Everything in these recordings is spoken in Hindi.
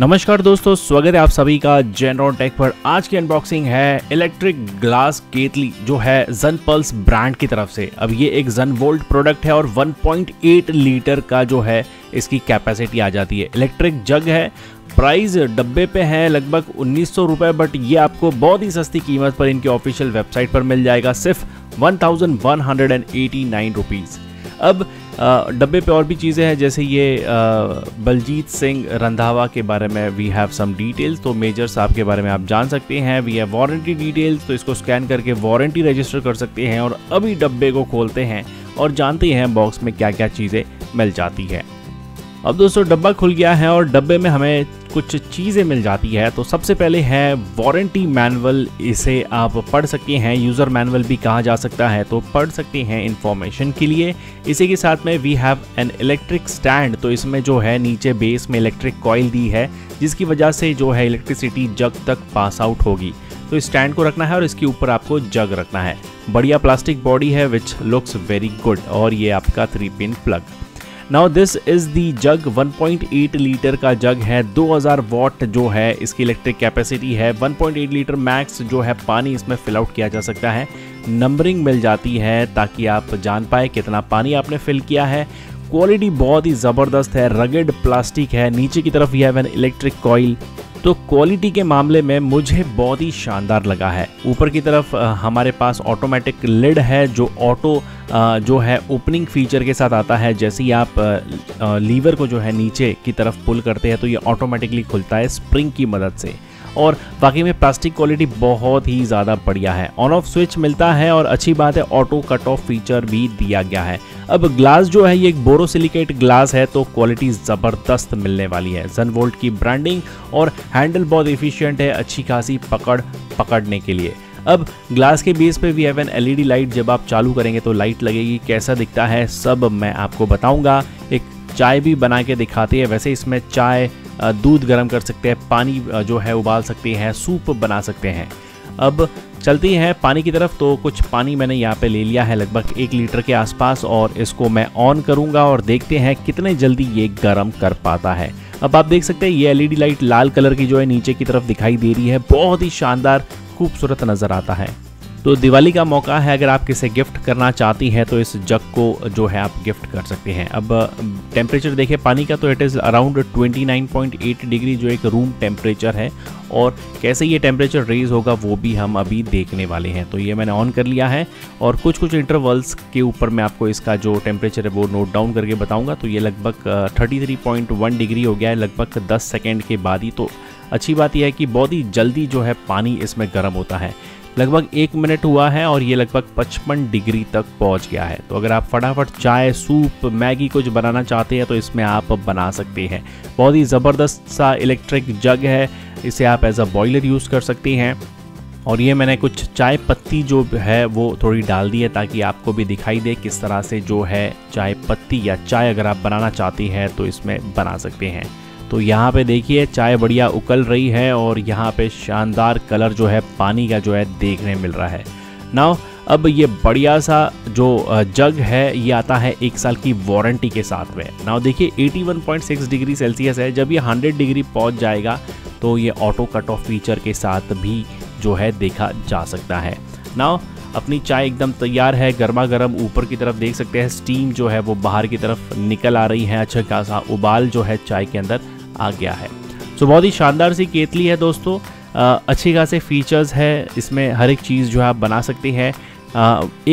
नमस्कार दोस्तों, स्वागत है आप सभी का जेनरोटेक पर। आज की अनबॉक्सिंग है इलेक्ट्रिक ग्लास केतली जो है ज़ुनपल्स ब्रांड की तरफ से। अब ये एक ZunVolt प्रोडक्ट है और 1.8 लीटर का जो है इसकी कैपेसिटी आ जाती है। इलेक्ट्रिक जग है, प्राइस डब्बे पे है लगभग 1900 रुपये, बट ये आपको बहुत ही सस्ती कीमत पर इनकी ऑफिशियल वेबसाइट पर मिल जाएगा सिर्फ 1189 रुपीज़। अब डब्बे पे और भी चीज़ें हैं, जैसे ये बलजीत सिंह रंधावा के बारे में वी हैव सम डिटेल्स, तो मेजर साहब के बारे में आप जान सकते हैं। वी हैव वारंटी डिटेल्स, तो इसको स्कैन करके वारंटी रजिस्टर कर सकते हैं। और अभी डब्बे को खोलते हैं और जानते हैं बॉक्स में क्या क्या चीज़ें मिल जाती है। अब दोस्तों डब्बा खुल गया है और डब्बे में हमें कुछ चीज़ें मिल जाती है। तो सबसे पहले है वारंटी मैनुअल, इसे आप पढ़ सकते हैं, यूज़र मैनुअल भी कहा जा सकता है, तो पढ़ सकते हैं इन्फॉर्मेशन के लिए। इसी के साथ में we have an electric stand, तो इसमें जो है नीचे बेस में इलेक्ट्रिक कॉइल दी है जिसकी वजह से जो है इलेक्ट्रिसिटी जग तक पास आउट होगी। तो इस स्टैंड को रखना है और इसके ऊपर आपको जग रखना है। बढ़िया प्लास्टिक बॉडी है विच लुक्स वेरी गुड। और ये आपका 3 pin plug. Now this is the jug, 1.8 litre का जग है, 2000 वॉट जो है इसकी इलेक्ट्रिक कैपेसिटी है। 1.8 लीटर मैक्स जो है पानी इसमें फिल आउट किया जा सकता है। नंबरिंग मिल जाती है ताकि आप जान पाए कितना पानी आपने फिल किया है। क्वालिटी बहुत ही ज़बरदस्त है, रगेड प्लास्टिक है। नीचे की तरफ यह है एन इलेक्ट्रिक कॉइल, तो क्वालिटी के मामले में मुझे बहुत ही शानदार लगा है। ऊपर की तरफ हमारे पास ऑटोमेटिक लिड है जो ऑटो जो है ओपनिंग फीचर के साथ आता है। जैसे ही आप लीवर को जो है नीचे की तरफ पुल करते हैं तो ये ऑटोमेटिकली खुलता है स्प्रिंग की मदद से। और बाकी में प्लास्टिक क्वालिटी बहुत ही ज़्यादा बढ़िया है। ऑन ऑफ स्विच मिलता है और अच्छी बात है ऑटो कट ऑफ फीचर भी दिया गया है। अब ग्लास जो है ये एक बोरोसिलिकेट ग्लास है, तो क्वालिटी ज़बरदस्त मिलने वाली है। ZunVolt की ब्रांडिंग और हैंडल बहुत एफिशिएंट है, अच्छी खासी पकड़ने के लिए। अब ग्लास के बेस पे we have an LED light, जब आप चालू करेंगे तो लाइट लगेगी। कैसा दिखता है सब मैं आपको बताऊँगा। एक चाय भी बना के दिखाती है, वैसे इसमें चाय, दूध गर्म कर सकते हैं, पानी जो है उबाल सकते हैं, सूप बना सकते हैं। अब चलती है पानी की तरफ, तो कुछ पानी मैंने यहाँ पे ले लिया है लगभग 1 लीटर के आसपास। और इसको मैं ऑन करूँगा और देखते हैं कितने जल्दी ये गर्म कर पाता है। अब आप देख सकते हैं ये LED लाइट लाल कलर की जो है नीचे की तरफ दिखाई दे रही है, बहुत ही शानदार खूबसूरत नज़र आता है। तो दिवाली का मौका है, अगर आप किसे गिफ्ट करना चाहती हैं तो इस जग को जो है आप गिफ्ट कर सकते हैं। अब टेम्परेचर देखें पानी का, तो इट इज़ अराउंड 29.8 डिग्री जो एक रूम टेम्परेचर है। और कैसे ये टेम्परेचर रेज होगा वो भी हम अभी देखने वाले हैं। तो ये मैंने ऑन कर लिया है और कुछ इंटरवल्स के ऊपर मैं आपको इसका जो टेम्परेचर है वो नोट डाउन करके बताऊँगा। तो ये लगभग 33.1 डिग्री हो गया है लगभग 10 सेकेंड के बाद ही। तो अच्छी बात यह है कि बहुत ही जल्दी जो है पानी इसमें गर्म होता है। लगभग 1 मिनट हुआ है और ये लगभग 55 डिग्री तक पहुंच गया है। तो अगर आप फटाफट चाय, सूप, मैगी कुछ बनाना चाहते हैं तो इसमें आप बना सकते हैं। बहुत ही ज़बरदस्त सा इलेक्ट्रिक जग है, इसे आप एज अ बॉयलर यूज़ कर सकते हैं। और ये मैंने कुछ चाय पत्ती जो है वो थोड़ी डाल दी है ताकि आपको भी दिखाई दे किस तरह से जो है चाय पत्ती या चाय अगर आप बनाना चाहते हैं तो इसमें बना सकते हैं। तो यहाँ पे देखिए चाय बढ़िया उकल रही है और यहाँ पे शानदार कलर जो है पानी का जो है देखने मिल रहा है। नाउ अब ये बढ़िया सा जो जग है ये आता है 1 साल की वारंटी के साथ में। नाउ देखिए 81.6 डिग्री सेल्सियस है, जब ये 100 डिग्री पहुँच जाएगा तो ये ऑटो कट ऑफ फीचर के साथ भी जो है देखा जा सकता है। नाउ अपनी चाय एकदम तैयार है, गर्मा गर्म। ऊपर की तरफ देख सकते हैं स्टीम जो है वो बाहर की तरफ निकल आ रही है, अच्छा खासा उबाल जो है चाय के अंदर आ गया है। तो बहुत ही शानदार सी केतली है दोस्तों, अच्छी खासे फीचर्स है इसमें, हर एक चीज़ जो है आप बना सकते हैं।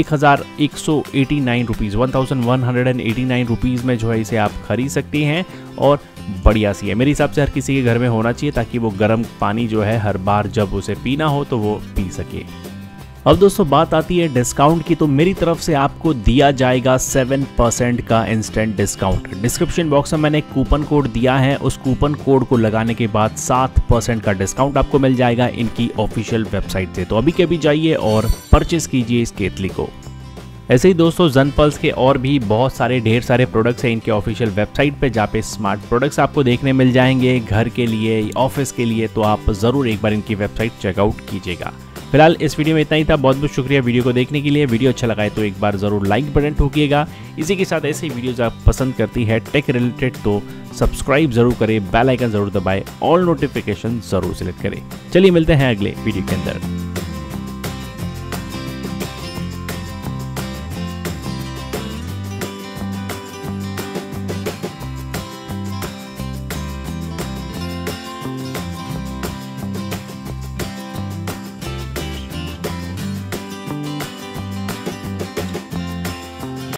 1189 रुपीज़ 1189 रुपीज़ में जो है इसे आप खरीद सकते हैं। और बढ़िया सी है, मेरे हिसाब से हर किसी के घर में होना चाहिए ताकि वो गर्म पानी जो है हर बार जब उसे पीना हो तो वो पी सके। अब दोस्तों बात आती है डिस्काउंट की, तो मेरी तरफ से आपको दिया जाएगा 7% का इंस्टेंट डिस्काउंट। डिस्क्रिप्शन बॉक्स में मैंने एक कूपन कोड दिया है, उस कूपन कोड को लगाने के बाद 7% का डिस्काउंट आपको मिल जाएगा इनकी ऑफिशियल वेबसाइट से। तो अभी के भी जाइए और परचेस कीजिए इस केतली को। ऐसे ही दोस्तों ज़ुनपल्स के और भी बहुत सारे ढेर सारे प्रोडक्ट्स हैं इनके ऑफिशियल वेबसाइट पे, जहाँ पे स्मार्ट प्रोडक्ट्स आपको देखने मिल जाएंगे घर के लिए, ऑफिस के लिए। तो आप ज़रूर एक बार इनकी वेबसाइट चेकआउट कीजिएगा। फिलहाल इस वीडियो में इतना ही था। बहुत बहुत शुक्रिया वीडियो को देखने के लिए। वीडियो अच्छा लगा है तो एक बार ज़रूर लाइक बटन ठोकिएगा। इसी के साथ ऐसे वीडियोज़ आप पसंद करती है टेक रिलेटेड तो सब्सक्राइब जरूर करें, बेल आइकन जरूर दबाएं, ऑल नोटिफिकेशन जरूर सेलेक्ट करें। चलिए मिलते हैं अगले वीडियो के अंदर।